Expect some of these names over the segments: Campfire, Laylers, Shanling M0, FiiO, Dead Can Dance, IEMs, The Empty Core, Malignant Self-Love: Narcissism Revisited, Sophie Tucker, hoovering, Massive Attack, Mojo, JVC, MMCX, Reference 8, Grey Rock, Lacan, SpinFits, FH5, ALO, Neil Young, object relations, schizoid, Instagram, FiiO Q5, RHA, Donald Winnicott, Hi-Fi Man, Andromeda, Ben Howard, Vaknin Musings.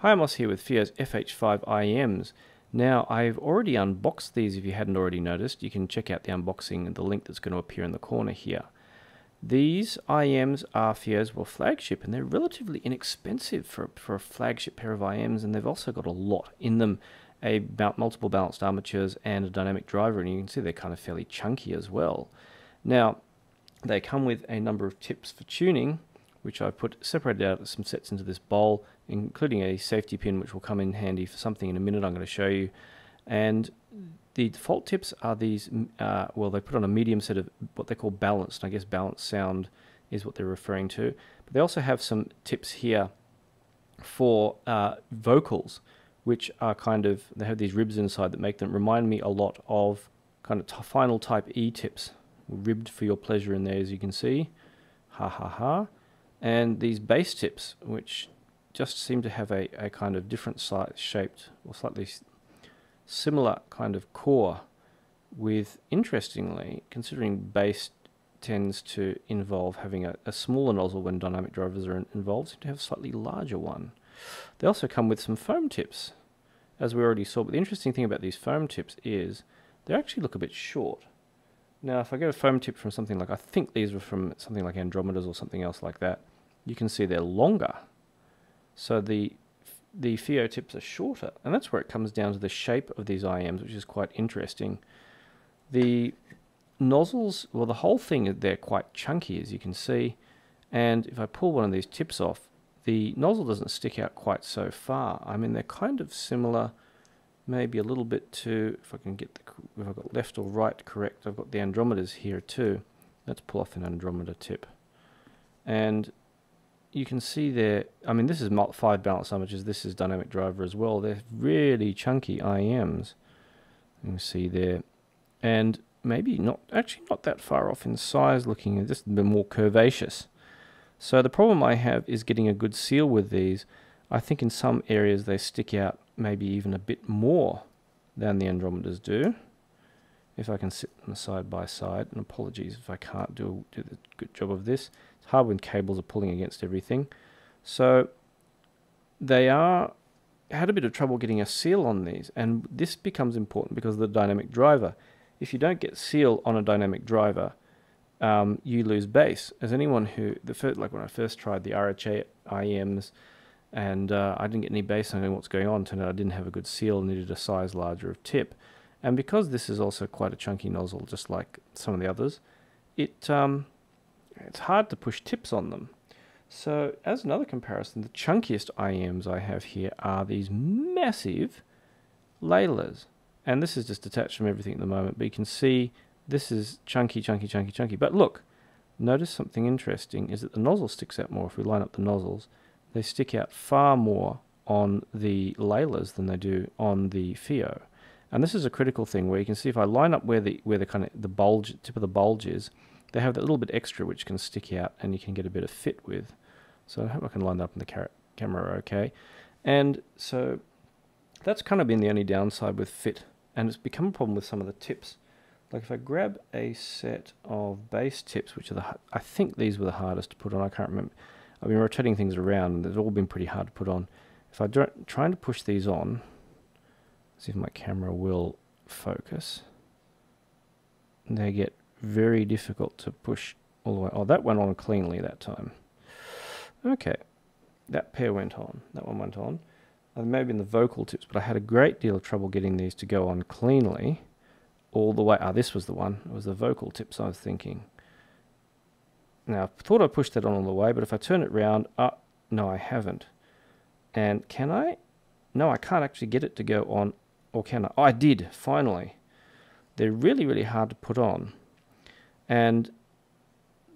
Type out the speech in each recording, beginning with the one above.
Hi, I'm Os here with FiiO's FH5 IEMs. Now, I've already unboxed these. If you hadn't already noticed, you can check out the unboxing and the link that's going to appear in the corner here. These IEMs are FiiO's flagship, and they're relatively inexpensive for a flagship pair of IEMs, and they've also got a lot in them, multiple balanced armatures and a dynamic driver, and you can see they're kind of fairly chunky as well. Now, they come with a number of tips for tuning, which I've separated out some sets into this bowl, including a safety pin, which will come in handy for something in a minute I'm going to show you. And the default tips are these, they put on a medium set of what they call balanced. I guess balanced sound is what they're referring to. But they also have some tips here for vocals, which are kind of, they have these ribs inside that make them remind me a lot of kind of final type E tips, ribbed for your pleasure in there, as you can see. Ha ha ha. And these bass tips, which just seem to have a kind of different size shaped or slightly similar kind of core, with, interestingly, considering bass tends to involve having a smaller nozzle when dynamic drivers are involved, seem to have a slightly larger one. They also come with some foam tips, as we already saw, but the interesting thing about these foam tips is they actually look a bit short. Now, if I get a foam tip from something like, I think these were from something like Andromeda's or something else like that, you can see they're longer. So the FiiO tips are shorter, and that's where it comes down to the shape of these IEMs, which is quite interesting. The nozzles, well, the whole thing, they're quite chunky, as you can see, and if I pull one of these tips off, the nozzle doesn't stick out quite so far. I mean, they're kind of similar, maybe a little bit to, if I've got left or right correct, I've got the Andromedas here too. Let's pull off an Andromeda tip. And you can see there, I mean, this is 5 balanced armatures, this is dynamic driver as well. They're really chunky IEMs. You can see there. And maybe not that far off in size looking, just a bit more curvaceous. So the problem I have is getting a good seal with these. I think in some areas they stick out maybe even a bit more than the Andromedas do. If I can sit them side by side, and apologies if I can't do the good job of this. It's hard when cables are pulling against everything. So they had a bit of trouble getting a seal on these, and this becomes important because of the dynamic driver. If you don't get seal on a dynamic driver, you lose bass. As anyone who, like when I first tried the RHA IEMs, and I didn't get any bass, I don't know what's going on. Turned out I didn't have a good seal, needed a size larger of tip. And because this is also quite a chunky nozzle, just like some of the others, it's hard to push tips on them. So as another comparison, the chunkiest IEMs I have here are these massive Laylers. And this is just detached from everything at the moment, but you can see this is chunky, chunky, chunky, chunky. But look, notice something interesting is that the nozzle sticks out more. If we line up the nozzles, they stick out far more on the Laylers than they do on the FiiO. And this is a critical thing where you can see if I line up where the kind of the bulge, tip of the bulge is, they have that little bit extra which can stick out and you can get a bit of fit with. So I hope I can line that up in the camera okay. And so that's kind of been the only downside with fit, and it's become a problem with some of the tips. Like if I grab a set of bass tips, which are I think these were the hardest to put on, I can't remember. I've been rotating things around and they've all been pretty hard to put on. If I'm trying to push these on, see if my camera will focus, they get very difficult to push all the way. Oh, that went on cleanly that time. Okay, that pair went on, that one went on. Maybe in the vocal tips, but I had a great deal of trouble getting these to go on cleanly all the way. Ah, this was the one, it was the vocal tips I was thinking. Now, I thought I pushed that on all the way, but if I turn it round, no, I haven't. And can I? No, I can't actually get it to go on, or can I? Oh, I did, finally. They're really, really hard to put on. And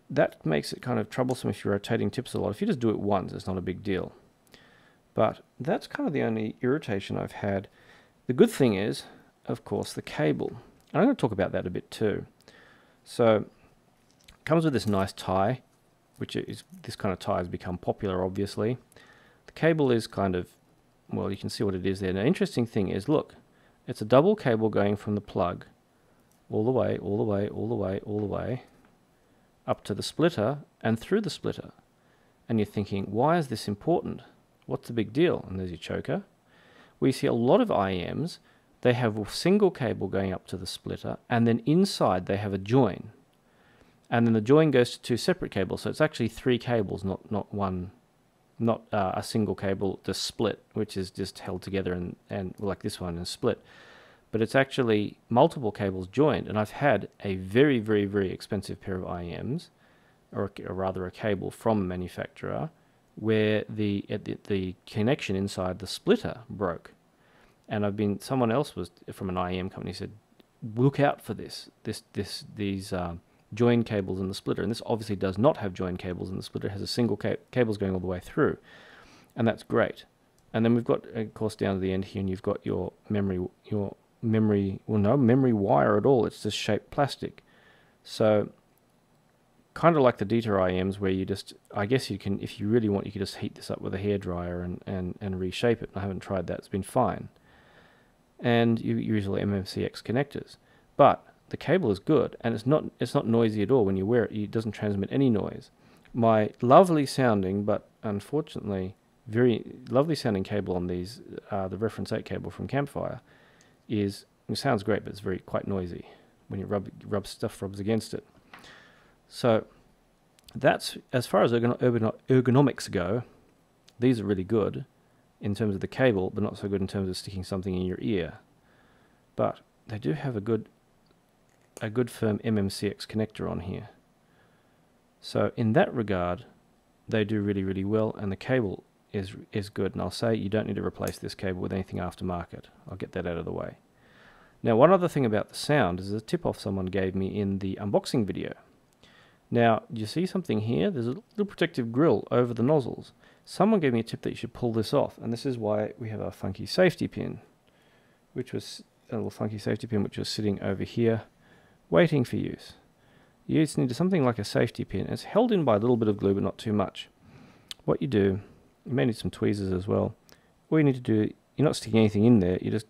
that makes it kind of troublesome if you're rotating tips a lot. If you just do it once, it's not a big deal. But that's kind of the only irritation I've had. The good thing is, of course, the cable. And I'm going to talk about that a bit too. So comes with this nice tie, which is, this kind of tie has become popular, obviously. The cable is kind of, well, you can see what it is there. Now, interesting thing is, look, it's a double cable going from the plug all the way, all the way, all the way, all the way, up to the splitter and through the splitter. And you're thinking, why is this important? What's the big deal? And there's your choker. We see a lot of IEMs, they have a single cable going up to the splitter, and then inside they have a join. And then the join goes to two separate cables, so it's actually three cables, not a single cable, the split, which is just held together and like this one and split. But it's actually multiple cables joined, and I've had a very, very, very expensive pair of IEMs, or rather a cable from a manufacturer, where the connection inside the splitter broke. And I've been, someone else was from an IEM company said, look out for these join cables in the splitter. And this obviously does not have join cables in the splitter, it has a single cables going all the way through. And that's great. And then we've got, of course, down to the end here, and you've got your memory wire at all, it's just shaped plastic. So kind of like the Dieter IEMs, where you just, I guess you can, if you really want, you could just heat this up with a hairdryer and reshape it. I haven't tried that, it's been fine. And you usually MMCX connectors, but the cable is good, and it's not noisy at all when you wear it. It doesn't transmit any noise. My lovely sounding, but unfortunately very lovely sounding cable on these, the Reference 8 cable from Campfire, is, it sounds great, but it's quite noisy when you rubs against it. So that's, as far as ergonomics go, these are really good in terms of the cable, but not so good in terms of sticking something in your ear. But they do have a good firm MMCX connector on here. So in that regard, they do really, really well, and the cable is good. And I'll say you don't need to replace this cable with anything aftermarket. I'll get that out of the way. Now, one other thing about the sound is a tip-off someone gave me in the unboxing video. Now, you see something here? There's a little protective grill over the nozzles. Someone gave me a tip that you should pull this off, and this is why we have our funky safety pin, which was sitting over here, waiting for use. You just need something like a safety pin. It's held in by a little bit of glue, but not too much. What you do, you may need some tweezers as well. All you need to do, you're not sticking anything in there, you just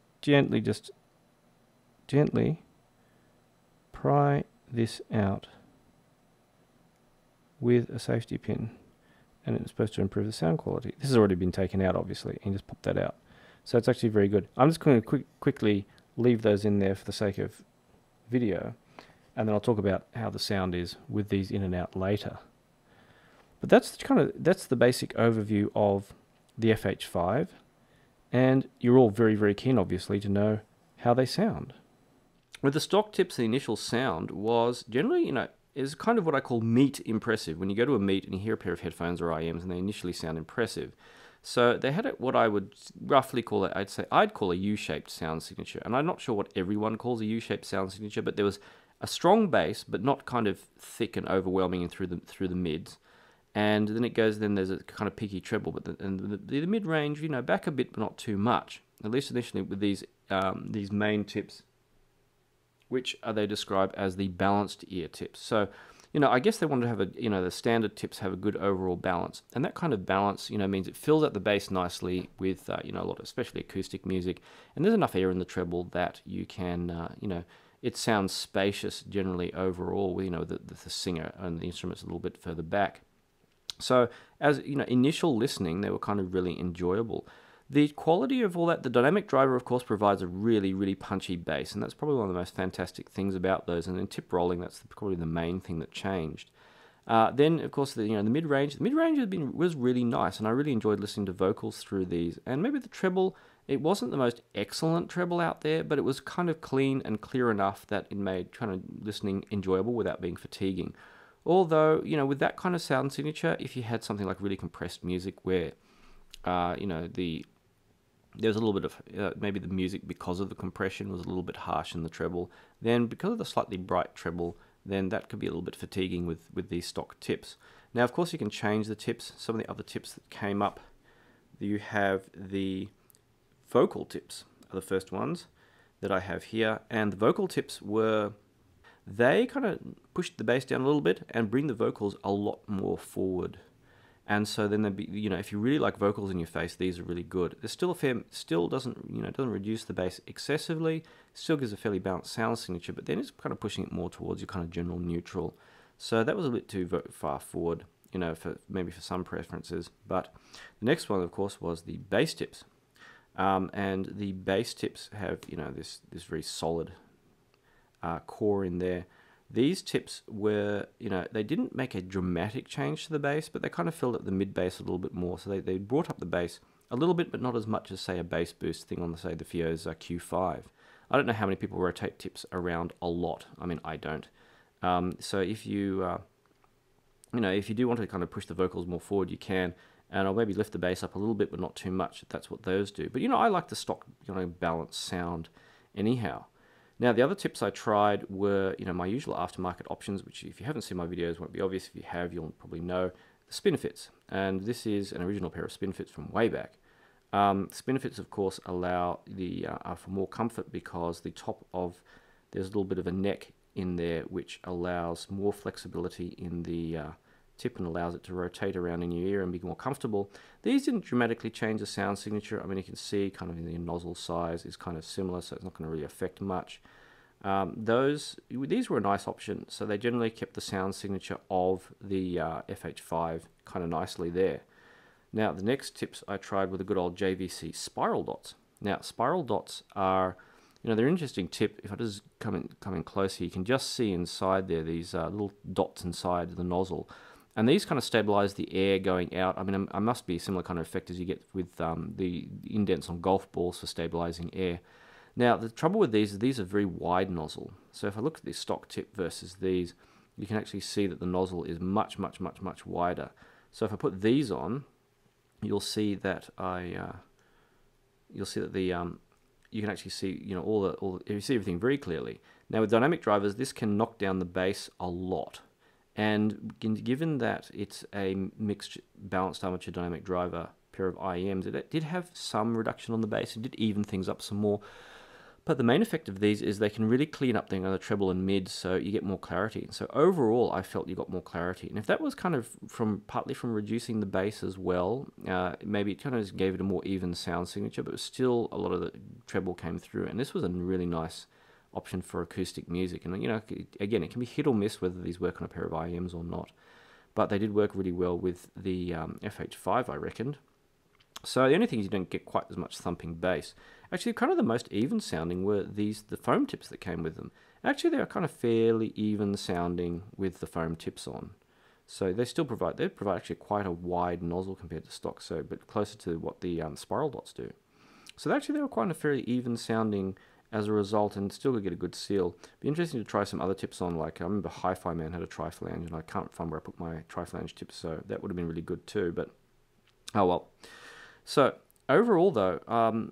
gently pry this out with a safety pin, and it's supposed to improve the sound quality. This has already been taken out, obviously, and you just pop that out. So it's actually very good. I'm just going to quickly leave those in there for the sake of video, and then I'll talk about how the sound is with these in and out later. But that's the basic overview of the FH5, and you're all very, very keen, obviously, to know how they sound. With the stock tips, the initial sound was generally, is kind of what I call meet impressive. When you go to a meet and you hear a pair of headphones or IEMs and they initially sound impressive. So they had what I would roughly call it, I'd call a U-shaped sound signature. And I'm not sure what everyone calls a U-shaped sound signature, but there was a strong bass, but not kind of thick and overwhelming and through the mids. And then it goes, then there's a kind of peaky treble, but the mid-range, back a bit, but not too much. At least initially with these main tips, which are they described as the balanced ear tips. So, I guess they wanted to have the standard tips have a good overall balance. And that kind of balance, means it fills out the bass nicely with, a lot of especially acoustic music. And there's enough air in the treble that you can, it sounds spacious generally overall, the singer and the instruments a little bit further back. So, as, initial listening, they were kind of really enjoyable. The quality of all that, the dynamic driver, of course, provides a really, really punchy bass, and that's probably one of the most fantastic things about those. And then tip rolling, that's probably the main thing that changed. Then, of course, the mid-range. The mid-range was really nice, and I really enjoyed listening to vocals through these. And maybe the treble, it wasn't the most excellent treble out there, but it was kind of clean and clear enough that it made kind of listening enjoyable without being fatiguing. Although, with that kind of sound signature, if you had something like really compressed music where, there's a little bit of, maybe the music, because of the compression, was a little bit harsh in the treble. Then because of the slightly bright treble, then that could be a little bit fatiguing with these stock tips. Now, of course, you can change the tips. Some of the other tips that came up, you have the vocal tips are the first ones that I have here. And the vocal tips were, they kind of pushed the bass down a little bit and bring the vocals a lot more forward. And so then there'd be, if you really like vocals in your face, these are really good. There's still a fair, still doesn't, doesn't reduce the bass excessively, still gives a fairly balanced sound signature, but then it's kind of pushing it more towards your kind of general neutral. So that was a bit too far forward. you know, for maybe for some preferences. But the next one, of course, was the bass tips, and the bass tips have, you know, this very solid core in there. These tips were, you know, they didn't make a dramatic change to the bass, but they kind of filled up the mid bass a little bit more. So they brought up the bass a little bit, but not as much as, say, a bass boost thing on, say, the FiiO's Q5. I don't know how many people rotate tips around a lot. I mean, I don't. So if you, you know, if you do want to kind of push the vocals more forward, you can. And I'll maybe lift the bass up a little bit, but not too much, if that's what those do. But, you know, I like the stock, you know, balanced sound anyhow. Now, the other tips I tried were, you know, my usual aftermarket options, which if you haven't seen my videos won't be obvious. If you have, you'll probably know. The SpinFits, and this is an original pair of SpinFits from way back. SpinFits, of course, allow the for more comfort because the top of, there's a little bit of a neck in there, which allows more flexibility in the tip and allows it to rotate around in your ear and be more comfortable. These didn't dramatically change the sound signature. I mean, you can see kind of in the nozzle size is kind of similar, so it's not going to really affect much. These were a nice option, so they generally kept the sound signature of the FH5 kind of nicely there. Now, the next tips I tried were the good old JVC spiral dots. Now, spiral dots are, you know, they're an interesting tip. If I just come in close here, you can just see inside there these little dots inside the nozzle. And these kind of stabilize the air going out. I mean, it must be a similar kind of effect as you get with the indents on golf balls for stabilizing air. Now, the trouble with these is these are very wide nozzle. So if I look at the stock tip versus these, you can actually see that the nozzle is much, much, much, much wider. So if I put these on, you'll see that you can actually see, you know, you see everything very clearly. Now, with dynamic drivers, this can knock down the bass a lot. And given that it's a mixed balanced armature dynamic driver pair of IEMs, it did have some reduction on the bass. It did even things up some more. But the main effect of these is they can really clean up the treble and mid, so you get more clarity. So overall, I felt you got more clarity. And if that was kind of partly from reducing the bass as well, maybe it kind of just gave it a more even sound signature, but still a lot of the treble came through. And this was a really nice option for acoustic music. And, you know, again, it can be hit or miss whether these work on a pair of IEMs or not. But they did work really well with the FH5, I reckoned. So the only thing is you don't get quite as much thumping bass. Actually, kind of the most even sounding were the foam tips that came with them. Actually, they are kind of fairly even sounding with the foam tips on. So they still provide actually quite a wide nozzle compared to stock, so but closer to what the spiral dots do. So actually, they were quite a fairly even sounding as a result, and still could get a good seal. Be interesting to try some other tips on, like I remember Hi-Fi Man had a tri-flange, and I can't find where I put my tri-flange tips, so that would have been really good too, but oh well. So overall though,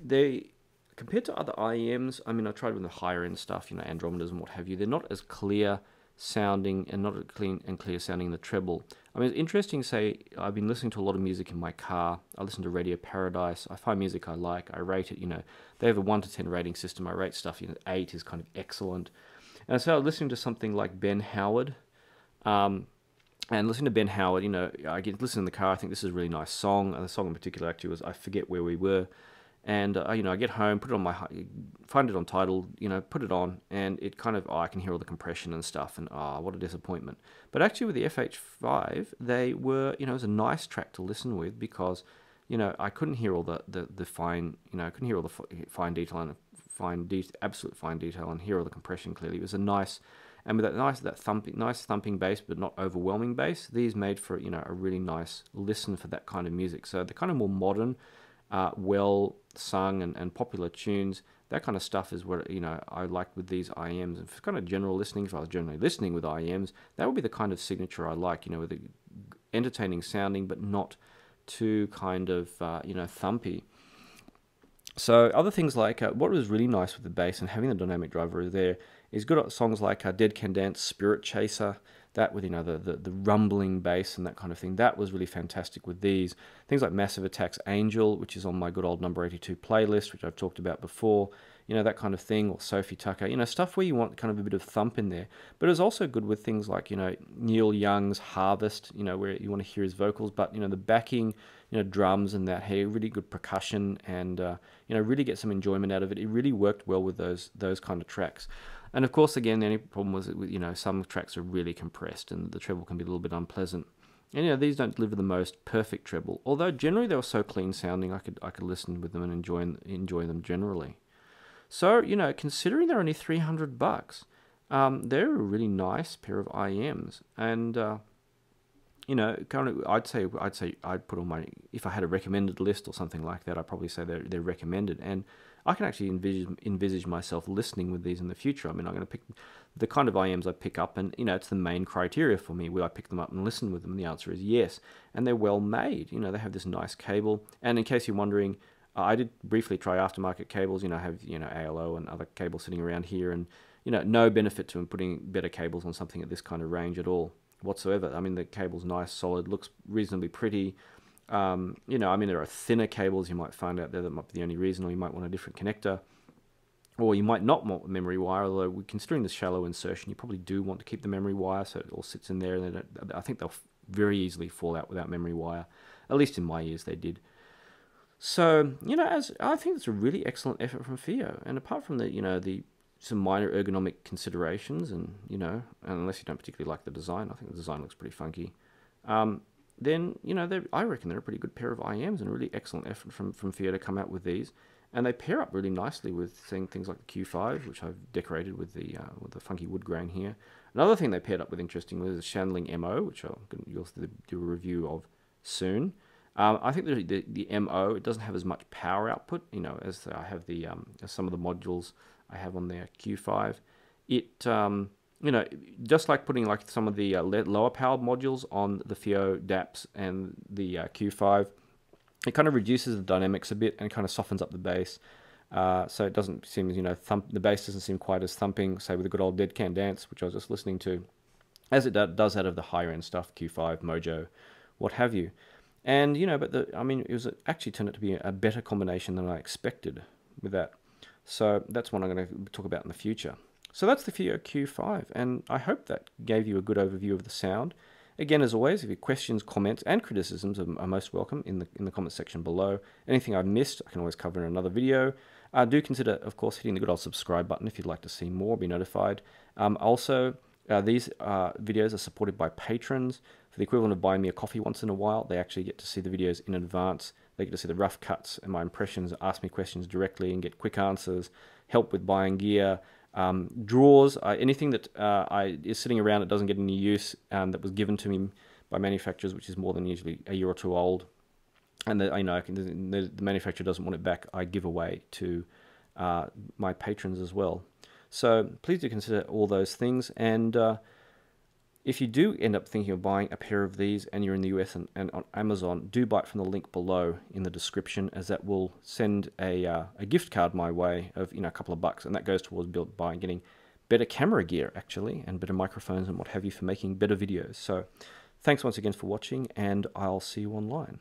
they, compared to other IEMs, I mean, I tried with the higher end stuff, you know, Andromedas and what have you, they're not as clear sounding and not as clean and clear sounding in the treble. I mean, it's interesting to say, I've been listening to a lot of music in my car. I listen to Radio Paradise. I find music I like. I rate it, you know, they have a 1 to 10 rating system. I rate stuff, you know, 8 is kind of excellent. And so listening to something like Ben Howard, and listening to Ben Howard, you know, I get listening in the car, I think this is a really nice song. And the song in particular actually was, I forget where we were. And, you know, I get home, put it on find it on Tidal, you know, put it on, and it kind of, oh, I can hear all the compression and stuff, and oh, what a disappointment. But actually with the FH5, they were, you know, it was a nice track to listen with because, you know, I couldn't hear all the fine, you know, I couldn't hear all the fine detail and absolute fine detail and hear all the compression clearly. It was a nice, and with that nice thumping bass, but not overwhelming bass, these made for, you know, a really nice listen for that kind of music. So they're kind of more modern, well sung and popular tunes, that kind of stuff is what, you know, I liked with these IEMs. And for kind of general listening, if I was generally listening with IEMs, that would be the kind of signature I like, you know, with the entertaining sounding, but not too kind of, you know, thumpy. So other things like, what was really nice with the bass and having the dynamic driver there is good songs like Dead Can Dance, Spirit Chaser, that with, you know, the rumbling bass and that kind of thing. That was really fantastic with these. Things like Massive Attack's Angel, which is on my good old number 82 playlist, which I've talked about before, you know, that kind of thing, or Sophie Tucker, you know, stuff where you want kind of a bit of thump in there. But it was also good with things like, you know, Neil Young's Harvest, you know, where you want to hear his vocals, but, you know, the backing, you know, drums and that, hey, really good percussion and, you know, really get some enjoyment out of it. It really worked well with those kind of tracks. And of course, again, the only problem was, you know, some tracks are really compressed and the treble can be a little bit unpleasant. And you know, these don't deliver the most perfect treble, although generally they were so clean sounding I could listen with them and enjoy them generally. So, you know, considering they're only $300, they're a really nice pair of IEMs. And you know, currently I'd put all my, if I had a recommended list or something like that, I'd probably say they're recommended. And I can actually envisage myself listening with these in the future. I mean, I'm going to pick the kind of IEMs I pick up, and you know, it's the main criteria for me. Will I pick them up and listen with them? The answer is yes. And they're well made. You know, they have this nice cable. And in case you're wondering, I did briefly try aftermarket cables. You know, I have, you know, ALO and other cables sitting around here, and you know, no benefit to putting better cables on something at this kind of range at all whatsoever. I mean, the cable's nice, solid, looks reasonably pretty. You know, I mean, there are thinner cables you might find out there that might be the only reason, or you might want a different connector, or you might not want memory wire, although considering the shallow insertion, you probably do want to keep the memory wire so it all sits in there. And they don't, I think they'll very easily fall out without memory wire, at least in my ears they did. So, you know, as I think it's a really excellent effort from FiiO, and apart from the, you know, the some minor ergonomic considerations, and you know, unless you don't particularly like the design, I think the design looks pretty funky, then you know, I reckon they're a pretty good pair of IEMs, and a really excellent effort from FiiO to come out with these. And they pair up really nicely with things like the Q5, which I've decorated with the funky wood grain here. Another thing they paired up with, interestingly, is the Shanling M0, which you'll do a review of soon. I think the M0, it doesn't have as much power output, you know, as I have the as some of the modules I have on their Q5. It you know, just like putting like some of the lower powered modules on the FiiO DAPs and the Q5, it kind of reduces the dynamics a bit and kind of softens up the bass, so it doesn't seem, you know, the bass doesn't seem quite as thumping, say, with the good old Dead Can Dance, which I was just listening to, as it does out of the higher end stuff, Q5, Mojo, what have you. And you know, but I mean, it was actually turned out to be a better combination than I expected with that. So that's one I'm going to talk about in the future. So that's the FiiO Q5, and I hope that gave you a good overview of the sound. Again, as always, if your questions, comments, and criticisms are most welcome in the comments section below. Anything I've missed, I can always cover in another video. Do consider, of course, hitting the good old subscribe button if you'd like to see more, be notified. Also, these videos are supported by patrons. For the equivalent of buying me a coffee once in a while, they actually get to see the videos in advance. They get to see the rough cuts and my impressions, ask me questions directly and get quick answers, help with buying gear, drawers, anything that is sitting around that doesn't get any use, that was given to me by manufacturers, which is more than usually a year or two old, and that, you know, the manufacturer doesn't want it back, I give away to my patrons as well. So please do consider all those things. And if you do end up thinking of buying a pair of these and you're in the US and on Amazon, do buy it from the link below in the description, as that will send a gift card my way of, you know, a couple of bucks, and that goes towards buying, getting better camera gear actually, and better microphones and what have you, for making better videos. So thanks once again for watching, and I'll see you online.